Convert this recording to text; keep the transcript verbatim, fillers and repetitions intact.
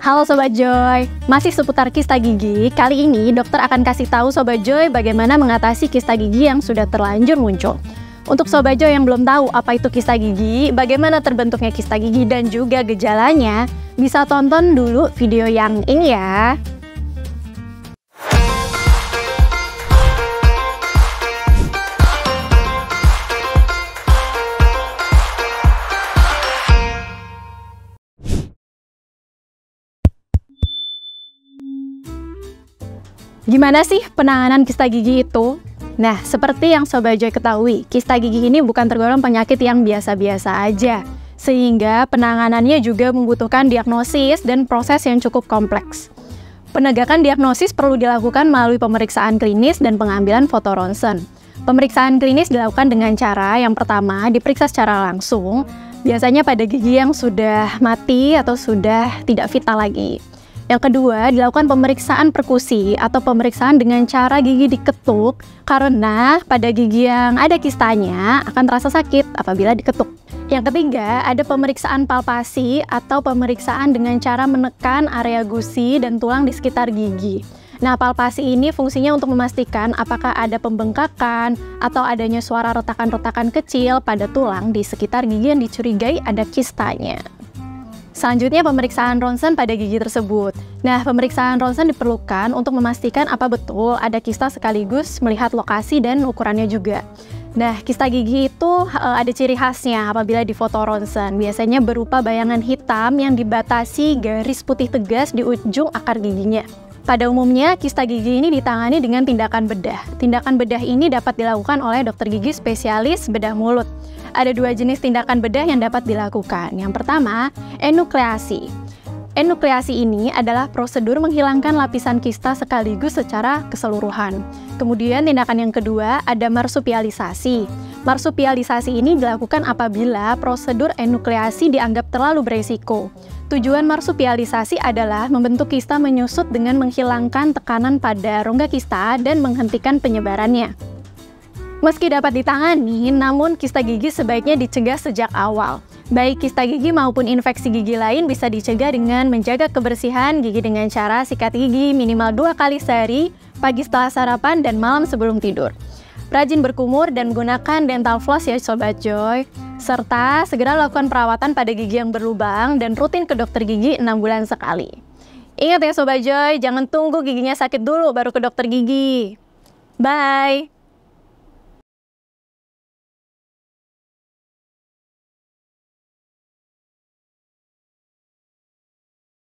Halo Sobat Joy, masih seputar kista gigi. Kali ini dokter akan kasih tahu Sobat Joy bagaimana mengatasi kista gigi yang sudah terlanjur muncul. Untuk Sobat Joy yang belum tahu apa itu kista gigi, bagaimana terbentuknya kista gigi dan juga gejalanya, bisa tonton dulu video yang ini ya. Gimana sih penanganan kista gigi itu? Nah, seperti yang Sobat Joy ketahui, kista gigi ini bukan tergolong penyakit yang biasa-biasa aja. Sehingga penanganannya juga membutuhkan diagnosis dan proses yang cukup kompleks. Penegakan diagnosis perlu dilakukan melalui pemeriksaan klinis dan pengambilan foto ronsen. Pemeriksaan klinis dilakukan dengan cara yang pertama, diperiksa secara langsung, biasanya pada gigi yang sudah mati atau sudah tidak vital lagi. Yang kedua, dilakukan pemeriksaan perkusi atau pemeriksaan dengan cara gigi diketuk karena pada gigi yang ada kistanya akan terasa sakit apabila diketuk. Yang ketiga, ada pemeriksaan palpasi atau pemeriksaan dengan cara menekan area gusi dan tulang di sekitar gigi. Nah, palpasi ini fungsinya untuk memastikan apakah ada pembengkakan atau adanya suara retakan-retakan kecil pada tulang di sekitar gigi yang dicurigai ada kistanya. Selanjutnya, pemeriksaan ronsen pada gigi tersebut. Nah, pemeriksaan ronsen diperlukan untuk memastikan apa betul ada kista sekaligus melihat lokasi dan ukurannya juga. Nah, kista gigi itu e, ada ciri khasnya apabila difoto ronsen. Biasanya berupa bayangan hitam yang dibatasi garis putih tegas di ujung akar giginya. Pada umumnya, kista gigi ini ditangani dengan tindakan bedah. Tindakan bedah ini dapat dilakukan oleh dokter gigi spesialis bedah mulut. Ada dua jenis tindakan bedah yang dapat dilakukan. Yang pertama, enukleasi. Enukleasi ini adalah prosedur menghilangkan lapisan kista sekaligus secara keseluruhan. Kemudian tindakan yang kedua ada marsupialisasi. Marsupialisasi ini dilakukan apabila prosedur enukleasi dianggap terlalu beresiko. Tujuan marsupialisasi adalah membentuk kista menyusut dengan menghilangkan tekanan pada rongga kista dan menghentikan penyebarannya. Meski dapat ditangani, namun kista gigi sebaiknya dicegah sejak awal. Baik kista gigi maupun infeksi gigi lain bisa dicegah dengan menjaga kebersihan gigi dengan cara sikat gigi minimal dua kali sehari, pagi setelah sarapan dan malam sebelum tidur. Rajin berkumur dan gunakan dental floss ya Sobat Joy. Serta segera lakukan perawatan pada gigi yang berlubang dan rutin ke dokter gigi enam bulan sekali. Ingat ya Sobat Joy, jangan tunggu giginya sakit dulu baru ke dokter gigi. Bye!